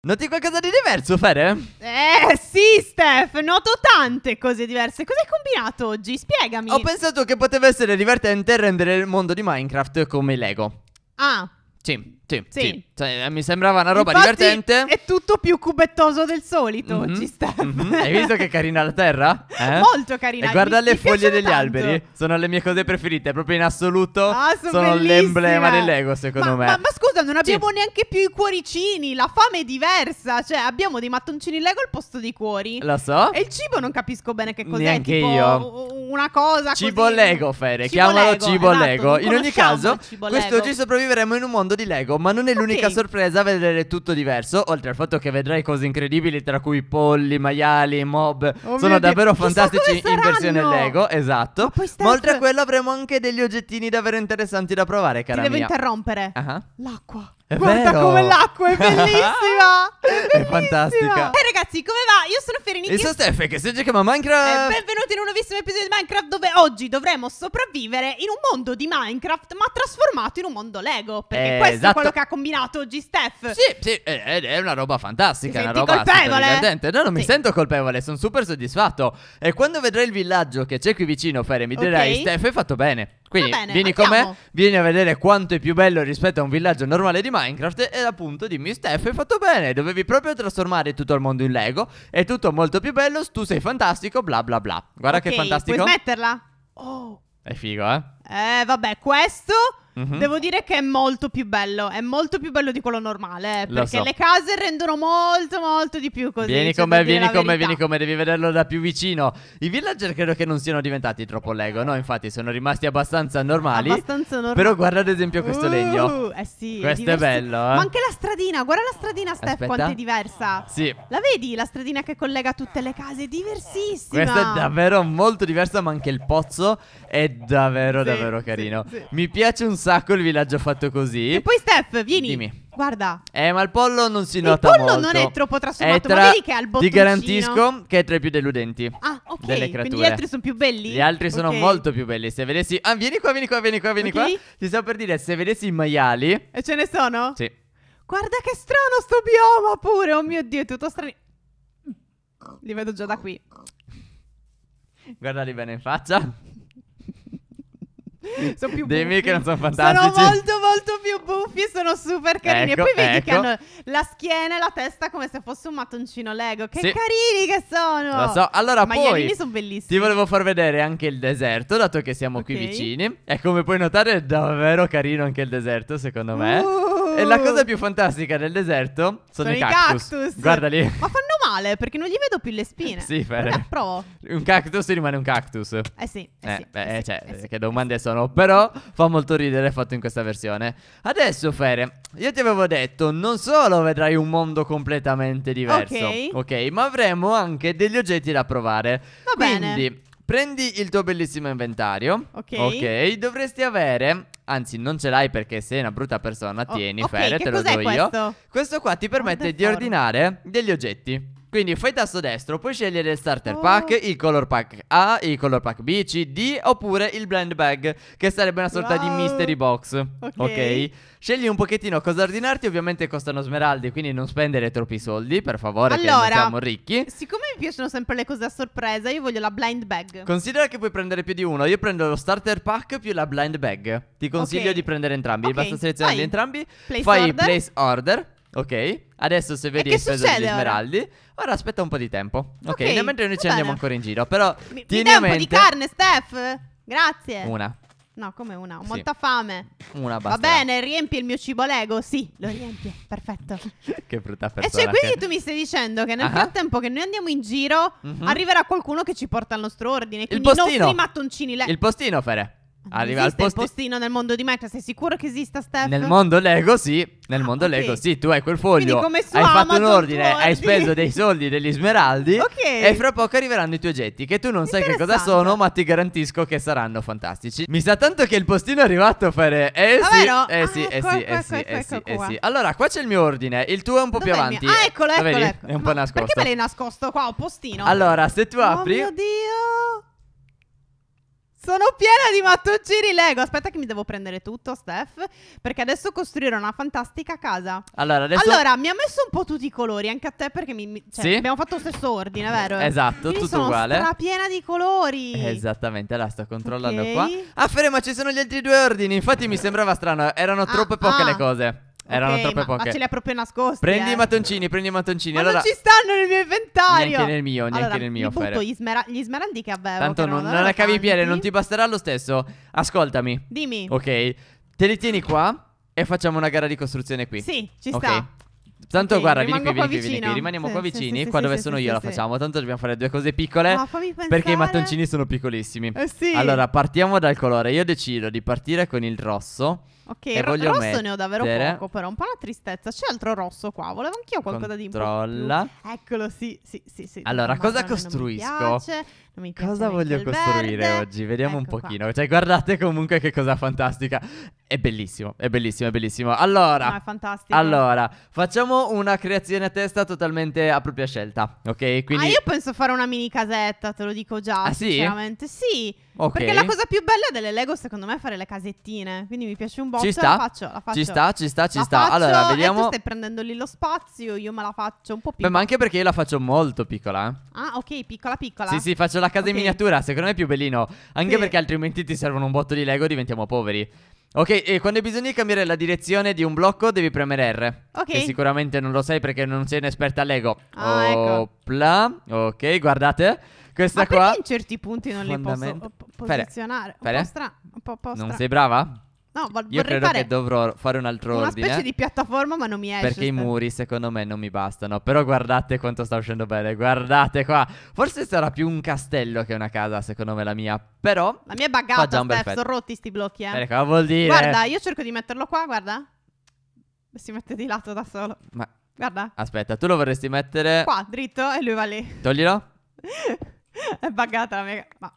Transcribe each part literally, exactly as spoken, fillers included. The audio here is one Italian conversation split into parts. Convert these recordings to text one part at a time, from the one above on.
Noti qualcosa di diverso, Fere? Eh sì, Stef, noto tante cose diverse. Cosa hai combinato oggi? Spiegami. Ho pensato che poteva essere divertente rendere il mondo di Minecraft come Lego. Ah. Sì, sì, sì, sì. Cioè, mi sembrava una roba Infatti, divertente. È tutto più cubettoso del solito. Mm-hmm, ci sta. Mm-hmm. Hai visto che carina la terra? Eh? Molto carina. E guarda mi, le mi foglie degli tanto. alberi. Sono le mie cose preferite, proprio in assoluto. Ah, sono sono l'emblema del Lego, secondo ma, me. Ma, ma scusa, non abbiamo sì. neanche più i cuoricini. La fame è diversa. Cioè, abbiamo dei mattoncini Lego al posto dei cuori. Lo so. E il cibo non capisco bene che cos'è. Neanche tipo io. Una cosa Cibo così. Lego, Fere. Chiamalo cibo Lego. Esatto, in ogni caso, quest'oggi sopravviveremo in un mondo di Lego. Ma non è l'unica okay. sorpresa vedere tutto diverso. Oltre al fatto che vedrai cose incredibili, tra cui polli, maiali, mob. oh Sono davvero fantastici in versione Lego. Esatto. Ma, ma oltre a quello avremo anche degli oggettini davvero interessanti da provare, cara Ti mia. devo interrompere. uh-huh. L'acqua È Guarda vero. come l'acqua, è bellissima. È, è fantastica. E hey ragazzi, come va? Io sono Ferenike. Io sono Stef, che si chiama Minecraft. E benvenuti in un nuovissimo episodio di Minecraft, dove oggi dovremo sopravvivere in un mondo di Minecraft ma trasformato in un mondo Lego. Perché eh, questo esatto. è quello che ha combinato oggi Stef. Sì, sì, ed è una roba fantastica. Ti una roba colpevole? No, non sì. mi sento colpevole, sono super soddisfatto. E quando vedrai il villaggio che c'è qui vicino, Fere, mi dirai okay. Stef, hai fatto bene. Quindi bene, vieni con me, vieni a vedere quanto è più bello rispetto a un villaggio normale di Minecraft. E appunto dimmi, Stef, hai fatto bene, dovevi proprio trasformare tutto il mondo in Lego. È tutto molto più bello, tu sei fantastico, bla bla bla. Guarda okay, che fantastico. Puoi smetterla? Oh, è figo, eh? Eh vabbè, questo mm-hmm. devo dire che è molto più bello. È molto più bello di quello normale. Lo Perché so. le case rendono molto molto di più così. Vieni cioè con me, vieni con me, vieni con me. Devi vederlo da più vicino. I villager credo che non siano diventati troppo Lego. No, infatti sono rimasti abbastanza normali. Abbastanza normali. Però guarda ad esempio questo uh, legno. Eh sì. Questo è, è bello, eh? Ma anche la stradina. Guarda la stradina, Stef. Aspetta. Quanto è diversa. Sì. La vedi la stradina che collega tutte le case? Diversissima. Questa è davvero molto diversa. Ma anche il pozzo è davvero sì, davvero carino. Sì, sì. Mi piace un sacco sacco il villaggio fatto così. E poi Stef, vieni. Dimmi. Guarda. Eh, ma il pollo non si nota molto. Il pollo molto. non è troppo trasformato, è tra... ma vedi che ha il bottoncino. Ti garantisco che è tra i più deludenti. Ah, ok. Delle creature. Quindi gli altri sono più belli? Gli altri okay. sono molto più belli. Se vedessi... Ah, vieni qua, vieni qua, vieni qua, vieni okay. qua. Ti stavo per dire, se vedessi i maiali... E ce ne sono? Sì. Guarda che strano sto bioma pure. Oh mio Dio, è tutto strano. Li vedo già da qui. Guardali bene in faccia. Sono più Dimmi buffi. che non sono fantastici. Sono molto molto più buffi e sono super carini. ecco, E poi vedi ecco. che hanno la schiena e la testa come se fosse un mattoncino Lego. Che sì. carini che sono. Lo so. Allora Ma poi sono bellissimi. Ti volevo far vedere anche il deserto, dato che siamo okay. qui vicini. E come puoi notare è davvero carino anche il deserto, secondo me. uh, E la cosa più fantastica del deserto Sono, sono i cactus, cactus. Guardali. Ma fanno male perché non gli vedo più le spine. Sì, Fere. Provo. Un cactus rimane un cactus. Eh sì. Eh, eh, sì, beh, eh cioè, eh sì, che domande eh sì. sono. Però fa molto ridere fatto in questa versione. Adesso, Fere, io ti avevo detto, non solo vedrai un mondo completamente diverso, ok, okay ma avremo anche degli oggetti da provare. Va Quindi, bene. Prendi il tuo bellissimo inventario. Ok. Ok. Dovresti avere... Anzi, non ce l'hai perché sei una brutta persona. oh, Tieni, okay, Fere, te lo do io. Questo? questo qua ti permette di ordinare degli oggetti. Quindi fai tasto destro, puoi scegliere il starter oh. pack, il color pack A, il color pack B, C, D oppure il blend bag, che sarebbe una sorta wow. di mystery box. Ok, okay. Scegli un pochettino cosa ordinarti. Ovviamente costano smeraldi, quindi non spendere troppi soldi, per favore, allora, che non siamo ricchi. Siccome mi piacciono sempre le cose a sorpresa, io voglio la blind bag. Considera che puoi prendere più di uno. Io prendo lo starter pack più la blind bag. Ti consiglio okay. di prendere entrambi. okay. Basta selezionarli entrambi. Place Fai order. place order Ok, adesso se vedi hai speso degli smeraldi. Ora aspetta un po' di tempo. Ok, okay nel mentre noi ci andiamo ancora in giro. Però mi, tieni mi dai a mente... un po' di carne, Stef? Grazie. Una. No, come una? Ho sì. molta fame. Una basta. Va bene, riempi il mio cibo Lego. Sì, lo riempie, perfetto. Che brutta persona. E cioè, quindi che... tu mi stai dicendo che nel uh-huh. frattempo che noi andiamo in giro uh-huh. arriverà qualcuno che ci porta al nostro ordine. Quindi i nostri mattoncini Lego. Il postino, Fere. Arriva al posti... postino nel mondo di Minecraft. Sei sicuro che esista, Stef? Nel mondo Lego sì. Nel ah, mondo okay. Lego sì. Tu hai quel foglio, come su hai Amazon fatto un ordine, hai speso dei soldi, degli smeraldi. Ok. E fra poco arriveranno i tuoi oggetti, che tu non sai che cosa sono, ma ti garantisco che saranno fantastici. Mi sa tanto che il postino è arrivato a fare. Eh sì, vero? Eh sì, ah, eh qua, sì, qua, eh qua, sì, qua, eh qua, sì, qua. Eh sì. Allora qua c'è il mio ordine. Il tuo è un po' Dov'è più avanti. Ah, eccolo, eccolo, eccolo. È un ma po' nascosto. Perché me l'hai nascosto qua? Ho postino. Allora se tu apri. Oh mio Dio. Sono piena di mattoncini Lego. Aspetta che mi devo prendere tutto, Stef, perché adesso costruirò una fantastica casa. Allora, adesso... allora mi ha messo un po' tutti i colori, anche a te, perché mi... cioè, sì? abbiamo fatto lo stesso ordine, vero? Esatto, quindi tutto sono uguale. Sono strapiena di colori. Esattamente, la sto controllando okay. qua. Ah, Fere, ma ci sono gli altri due ordini. Infatti mi sembrava strano, erano ah, troppe poche ah. le cose. Erano okay, troppe ma, poche. Ma ce le ha proprio nascoste. Prendi eh. i mattoncini, prendi i mattoncini. Ma allora, non ci stanno nel mio inventario. Neanche nel mio, neanche allora, nel mio. Appunto, gli, smera gli smeraldi che avevo. Tanto che non, non la cavi piede, non ti basterà lo stesso. Ascoltami. Dimmi. Ok, te li tieni qua e facciamo una gara di costruzione qui. Sì, ci okay. sta. Tanto okay, guarda, vieni qui, vieni qui, vieni qui. Rimaniamo sì, qua vicini. Sì, sì, qua sì, dove sì, sono sì, io sì, la facciamo. Sì. Tanto dobbiamo fare due cose piccole. Ah, fammi pensare. Perché i mattoncini sono piccolissimi. Eh, sì. Allora, partiamo dal colore. Io decido di partire con il rosso. Ok, il rosso mettere... ne ho davvero poco, però un po' una tristezza. C'è altro rosso qua, volevo anch'io qualcosa Controlla. di un po' più. Eccolo, sì, sì, sì, sì. Allora, ma cosa costruisco? Non mi piace, non mi piace cosa voglio costruire verde. oggi? Vediamo ecco un pochino qua. Cioè, guardate comunque che cosa fantastica. È bellissimo, è bellissimo, è bellissimo. Allora, no, è fantastico. Allora, facciamo una creazione a testa totalmente a propria scelta, ok? Quindi... ah, io penso fare una mini casetta, te lo dico già, ah, sì? sinceramente. Sì, okay. perché la cosa più bella delle Lego secondo me è fare le casettine, quindi mi piace un po'. Ci sta, la faccio, la faccio. ci sta, ci sta, ci la sta. Faccio, allora, vediamo. Eh, tu stai prendendo lì lo spazio, io me la faccio un po' piccola. Beh, ma anche perché io la faccio molto piccola. Eh. Ah, ok, piccola, piccola. Sì, sì, faccio la casa okay. in miniatura, secondo me è più bellino. Anche sì. perché altrimenti ti servono un botto di Lego e diventiamo poveri. Ok, e quando hai bisogno di cambiare la direzione di un blocco devi premere R. Ok. Che sicuramente non lo sai perché non sei un'esperta Lego. Ah, ecco. Opla. Ok, guardate. Questa ma qua. Ma in certi punti non li posso posizionare? Fere. Un po' strano. Un po' postra. Non sei brava? No, io credo fare che dovrò fare un altro una ordine. Una specie di piattaforma, ma non mi esce. Perché i muri secondo me non mi bastano. Però guardate quanto sta uscendo bene. Guardate qua. Forse sarà più un castello che una casa, secondo me, la mia. Però la mia è buggata, Stef. Sono rotti sti blocchi, eh. Ecco, vuol dire. Guarda, io cerco di metterlo qua, guarda. Si mette di lato da solo. Ma guarda. Aspetta, tu lo vorresti mettere qua, dritto, e lui va lì. Toglilo. È buggata la mia. Ma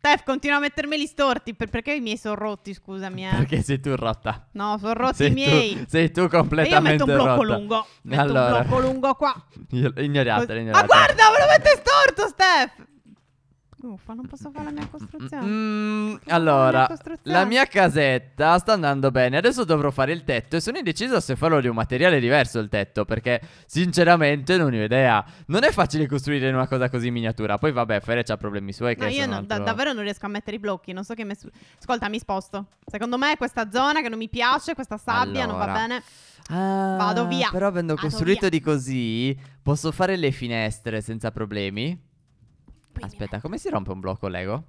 Stef, continua a mettermeli storti per, perché i miei sono rotti, scusami eh. Perché sei tu rotta. No, sono rotti sei i miei tu, sei tu completamente rotta. Io metto un blocco rotta. lungo metto allora. un blocco lungo qua. Ignoratele, ignoratele. Ma guarda, me lo mette storto, Stef. Uffa, non posso fare la mia costruzione. Mm, allora, la mia, costruzione. la mia casetta sta andando bene. Adesso dovrò fare il tetto e sono indeciso se farlo di un materiale diverso il tetto, perché sinceramente non ne ho idea. Non è facile costruire una cosa così in miniatura. Poi vabbè, Fere c'ha problemi suoi che no, io sono non, altro... da davvero non riesco a mettere i blocchi. Non so che messo... Ascolta, mi sposto. Secondo me questa zona che non mi piace, questa sabbia allora. non va bene. Ah, Vado via Però avendo Vado costruito via. di così posso fare le finestre senza problemi. Aspetta, come si rompe un blocco Lego?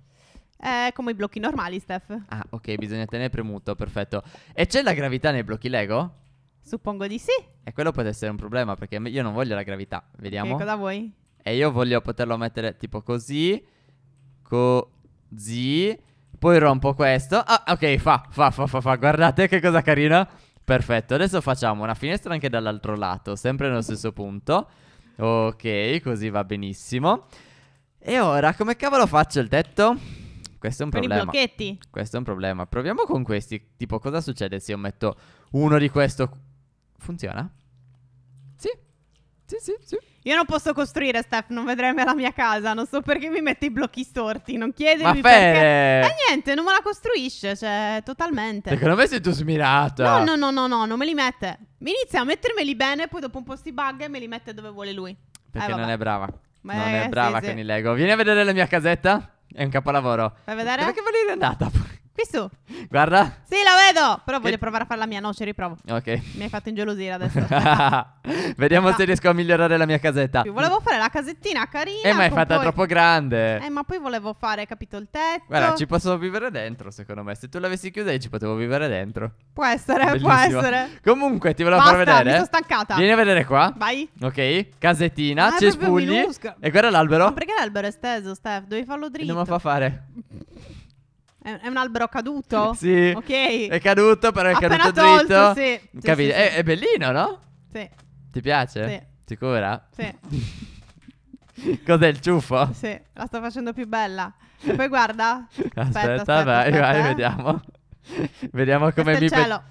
Eh, come i blocchi normali, Stef. Ah, ok, bisogna tenere premuto, perfetto. E c'è la gravità nei blocchi Lego? Suppongo di sì. E quello può essere un problema, perché io non voglio la gravità. Vediamo. Che cosa vuoi? E io voglio poterlo mettere tipo così. Così. Poi rompo questo. Ah, ok, fa, fa, fa, fa, fa. Guardate che cosa carina. Perfetto, adesso facciamo una finestra anche dall'altro lato, sempre nello stesso punto. Ok, così va benissimo. E ora, come cavolo faccio il tetto? Questo è un problema. Con i blocchetti. Questo è un problema. Proviamo con questi. Tipo, cosa succede se io metto uno di questo? Funziona? Sì. Sì, sì, sì. Io non posso costruire, Stef. Non vedrai mai la mia casa. Non so perché mi mette i blocchi storti. Non chiedermi Ma perché. Ma eh, niente, non me la costruisce. Cioè, totalmente. Secondo me sei tu smirata. No, no, no, no, no. Non me li mette. Mi inizia a mettermeli bene. Poi dopo un po' si bugga e me li mette dove vuole lui. Perché eh, non è brava. Beh, non è brava sì, con sì. il Lego. Vieni a vedere la mia casetta. È un capolavoro. Fai vedere? Dove che volevi andata? Qui su. Guarda. Sì, la vedo. Però che... voglio provare a fare la mia. No, ci riprovo. Ok. Mi hai fatto ingelosire adesso. Vediamo no. se riesco a migliorare la mia casetta. Volevo fare la casettina carina. Eh, ma è fatta poi... troppo grande. Eh, ma poi volevo fare, capito, il tetto. Guarda, ci posso vivere dentro, secondo me. Se tu l'avessi chiusa io ci potevo vivere dentro. Può essere, Bellissimo. può essere. Comunque, ti volevo Basta, far vedere. Mi sono stancata. Vieni a vedere qua. Vai. Ok. Casettina, cespugli. E guarda l'albero. Ma perché l'albero è steso, Stef? Devi farlo dritto. E non mi fa fare. È un albero caduto? Sì. Ok. È caduto, però è Appena caduto tolto, dritto. Sì. Sì, Capito? Sì, sì. È, è bellino, no? Sì. Ti piace? Sì. Sicura? Sì. Cos'è il ciuffo? Sì, la sto facendo più bella. E poi guarda. Aspetta, aspetta, aspetta, vai, aspetta. vai, vediamo. Vediamo come mi... Questo è il cielo.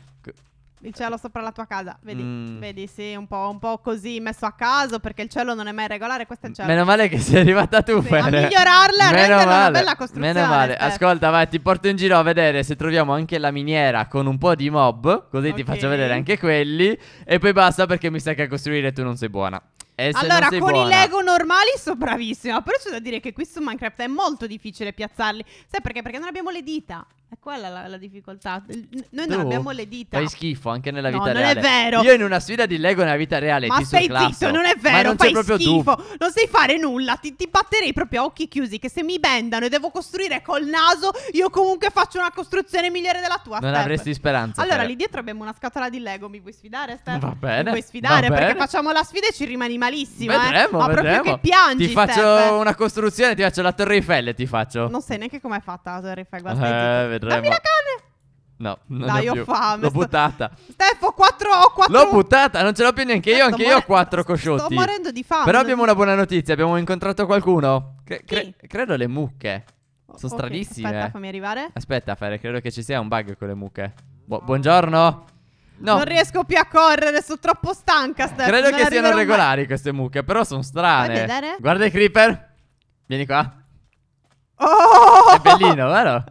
Il cielo sopra la tua casa, vedi, mm. vedi sì, un po', un po' così messo a caso, perché il cielo non è mai regolare, questo è il cielo. Meno male che sei arrivata tu, sì, a migliorarla, a renderla male. Una bella costruzione. Meno male, Stef. Ascolta, vai, ti porto in giro a vedere se troviamo anche la miniera con un po' di mob, così okay. ti faccio vedere anche quelli. E poi basta, perché mi sa che a costruire tu non sei buona. Allora, con buona. i Lego normali sono bravissima, però c'è da dire che qui su Minecraft è molto difficile piazzarli. Sai perché? Perché non abbiamo le dita. È quella la, la difficoltà. Noi tu non abbiamo le dita. Fai schifo anche nella vita no, reale. Non è vero. Io in una sfida di Lego nella vita reale ma ti surclasso. Zitto, non è vero. Ma non fai proprio schifo. Tu. Non sai fare nulla. Ti, ti batterei proprio a occhi chiusi. Che se mi bendano e devo costruire col naso, io comunque faccio una costruzione migliore della tua. Non Step. avresti speranza. Allora, lì dietro abbiamo una scatola di Lego. Mi vuoi sfidare, Stef? Va bene. Mi vuoi sfidare? Perché facciamo la sfida e ci rimani male. Malissimo, vedremo, eh. Ma vedremo. Proprio che piangi. Ti faccio Stef. una costruzione, ti faccio la Torre Eiffel, ti faccio. Non sai neanche com'è fatta la Torre Eiffel, guarda. Eh, vedremo. Dammi la cane. No, non dai, ne ho, ho fame. L'ho buttata. Stef, ho quattro, ho quattro. L'ho buttata, non ce l'ho più neanche io, anche io ho quattro cosciotti. Sto morendo di fame. Però abbiamo una buona notizia, abbiamo incontrato qualcuno. Cre cre credo le mucche. Sono okay, stranissime. Aspetta, fammi arrivare. Aspetta, Fere, credo che ci sia un bug con le mucche. Bu buongiorno. No. Non riesco più a correre, sono troppo stanca. Stef. Credo non che siano regolari mai. queste mucche, però sono strane. Vuoi vedere? Guarda i creeper. Vieni qua. Oh! È bellino, vero?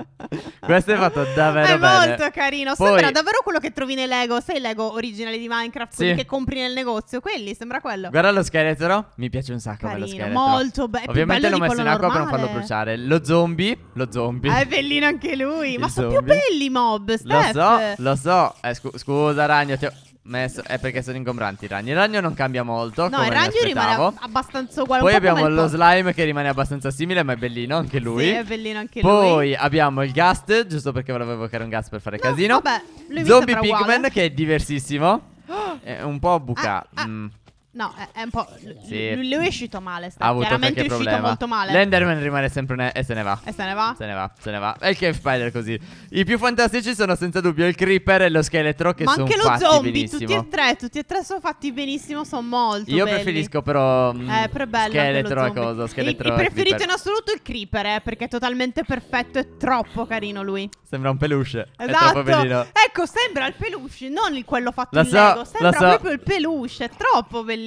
Questo è fatto davvero è bene. È molto carino. Poi... Sembra davvero quello che trovi nei Lego. Sai i Lego originali di Minecraft? Quelli sì. che compri nel negozio. Quelli, sembra quello. Guarda lo scheletro. Mi piace un sacco quello scheletro. Molto bello. Ovviamente l'ho messo in acqua normale. per non farlo bruciare. Lo zombie. Lo zombie. È bellino anche lui. Il Ma zombie. sono più belli i mob, Stef. Lo so, lo so. Eh, scu scusa, ragno, ti ho... messo, è perché sono ingombranti i ragni. Il ragno non cambia molto. No, come il ragno rimane abbastanza uguale. Poi abbiamo lo slime che rimane abbastanza simile, ma è bellino anche lui. Sì, è bellino anche Poi lui. Poi abbiamo il ghast, giusto perché volevo evocare un ghast per fare no, casino. Vabbè, lui Zombie Pigman uguale. che è diversissimo. È un po' bucato. Ah, ah. mm. No, è, è un po'. Sì. Lui è uscito male. Sta. Ha avuto Chiaramente è uscito problema. molto male. L'Enderman rimane sempre. Ne e se ne va. E se ne va? Se ne va. Se ne va. E il Cave Spider così. I più fantastici sono senza dubbio il Creeper e lo Scheletro, che sono fatti benissimo. Ma anche lo Zombie, benissimo. tutti e tre. Tutti e tre sono fatti benissimo. Sono molto Io belli. preferisco, però. Mh, eh, però è bello. Scheletro è cosa? Scheletro. Il, il preferito creeper. in assoluto il Creeper, eh, perché è totalmente perfetto. È troppo carino lui. Sembra un peluche. Esatto. È troppo ecco, sembra il peluche, non il quello fatto lo in so, Lego. Sembra lo so. proprio il peluche. È troppo bellissimo.